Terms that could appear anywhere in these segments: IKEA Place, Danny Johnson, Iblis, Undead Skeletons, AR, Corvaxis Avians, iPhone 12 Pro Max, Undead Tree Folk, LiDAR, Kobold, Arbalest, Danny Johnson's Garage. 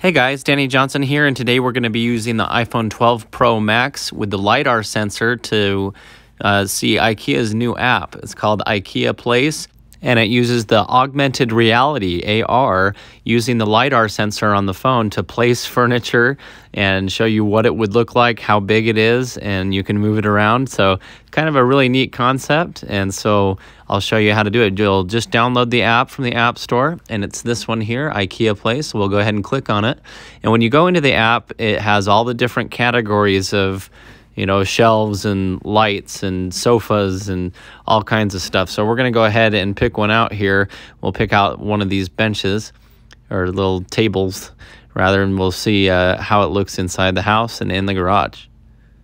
Hey guys, Danny Johnson here, and today we're going to be using the iPhone 12 Pro Max with the LiDAR sensor to see IKEA's new app. It's called IKEA Place, and it uses the augmented reality, AR, using the LiDAR sensor on the phone to place furniture and show you what it would look like, how big it is, and you can move it around. So kind of a really neat concept, and so I'll show you how to do it. You'll just download the app from the App Store, and it's this one here, IKEA Place. So we'll go ahead and click on it. And when you go into the app, it has all the different categories of, you know, shelves and lights and sofas and all kinds of stuff. So we're going to go ahead and pick one out here. We'll pick out one of these benches, or little tables rather, and we'll see how it looks inside the house and in the garage.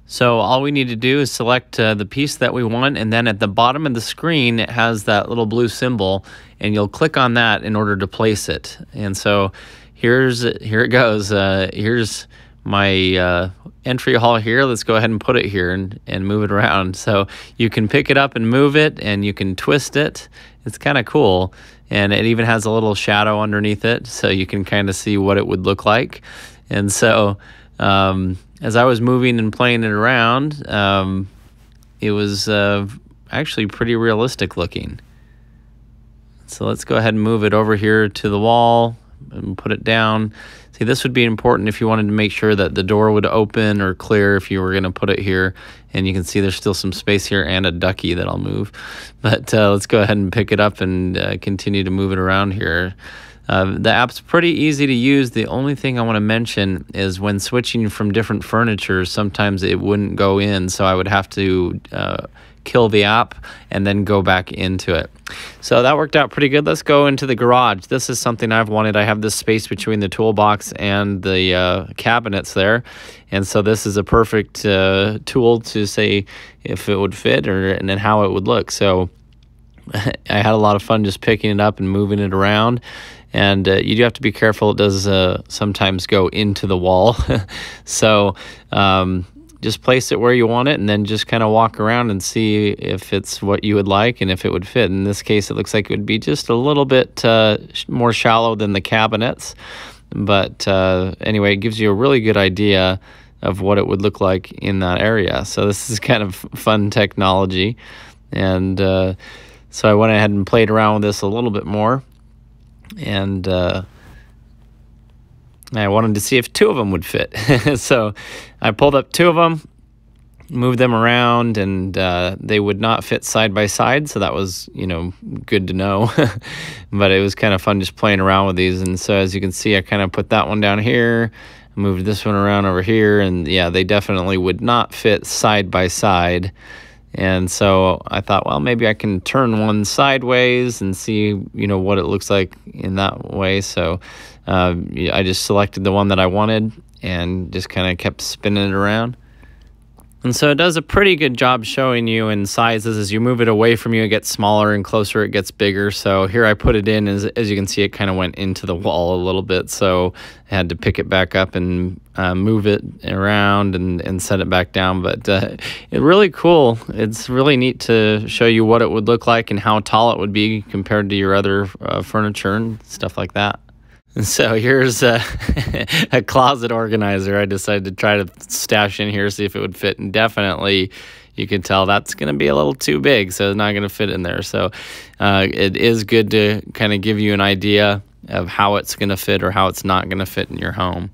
So all we need to do is select the piece that we want, and then at the bottom of the screen it has that little blue symbol, and you'll click on that in order to place it. And so here it goes. Here's my entry hall here. Let's go ahead and put it here and move it around. So you can pick it up and move it, and you can twist it. It's kind of cool. And it even has a little shadow underneath it, so you can kind of see what it would look like. And so as I was moving and playing it around, it was actually pretty realistic looking. So let's go ahead and move it over here to the wall and put it down. See, this would be important if you wanted to make sure that the door would open or clear if you were going to put it here. And you can see there's still some space here and a ducky that I'll move. But let's go ahead and pick it up and continue to move it around here. The app's pretty easy to use. The only thing I want to mention is when switching from different furniture, sometimes it wouldn't go in, so I would have to kill the app and then go back into it. So that worked out pretty good. Let's go into the garage. This is something I've wanted. I have this space between the toolbox and the cabinets there, and so this is a perfect tool to say if it would fit and then how it would look. So I had a lot of fun just picking it up and moving it around. And you do have to be careful. It does sometimes go into the wall. So just place it where you want it, and then just kind of walk around and see if it's what you would like and if it would fit. In this case, it looks like it would be just a little bit more shallow than the cabinets. But anyway, it gives you a really good idea of what it would look like in that area. So this is kind of fun technology. And so I went ahead and played around with this a little bit more. And I wanted to see if two of them would fit. So I pulled up two of them, moved them around, and they would not fit side by side. So that was, you know, good to know. But it was kind of fun just playing around with these. And so as you can see, I kind of put that one down here, moved this one around over here. And yeah, they definitely would not fit side by side. And so I thought, well, maybe I can turn one sideways and see, you know, what it looks like in that way. So I just selected the one that I wanted and just kind of kept spinning it around. And so it does a pretty good job showing you in sizes. As you move it away from you, it gets smaller, and closer it gets bigger. So here I put it in, as you can see, it kind of went into the wall a little bit. So I had to pick it back up and move it around and set it back down. But it's really cool. It's really neat to show you what it would look like and how tall it would be compared to your other furniture and stuff like that. So here's a closet organizer I decided to try to stash in here, see if it would fit. And definitely, you can tell that's going to be a little too big, so it's not going to fit in there. So it is good to kind of give you an idea of how it's going to fit or how it's not going to fit in your home.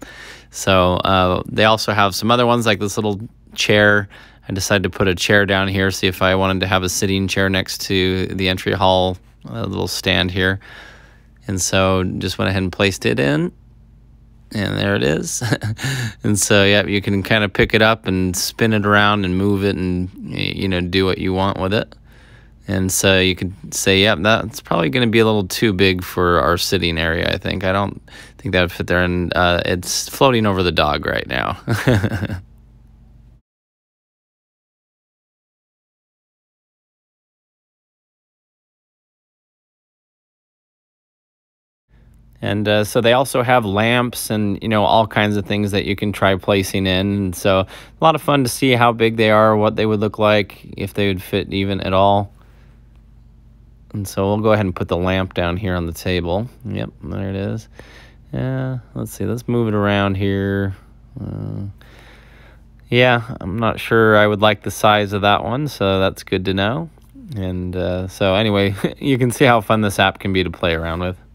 So they also have some other ones, like this little chair. I decided to put a chair down here, see if I wanted to have a sitting chair next to the entry hall little stand here. And so just went ahead and placed it in, and there it is. And so, yeah, you can kind of pick it up and spin it around and move it and, you know, do what you want with it. And so you could say, yeah, that's probably going to be a little too big for our sitting area, I think. I don't think that would fit there. And it's floating over the dog right now. And so they also have lamps and, you know, all kinds of things that you can try placing in. And so a lot of fun to see how big they are, what they would look like, if they would fit even at all. And so we'll go ahead and put the lamp down here on the table. Yep, there it is. Yeah, let's see, let's move it around here. Yeah, I'm not sure I would like the size of that one, so that's good to know. And so anyway, you can see how fun this app can be to play around with.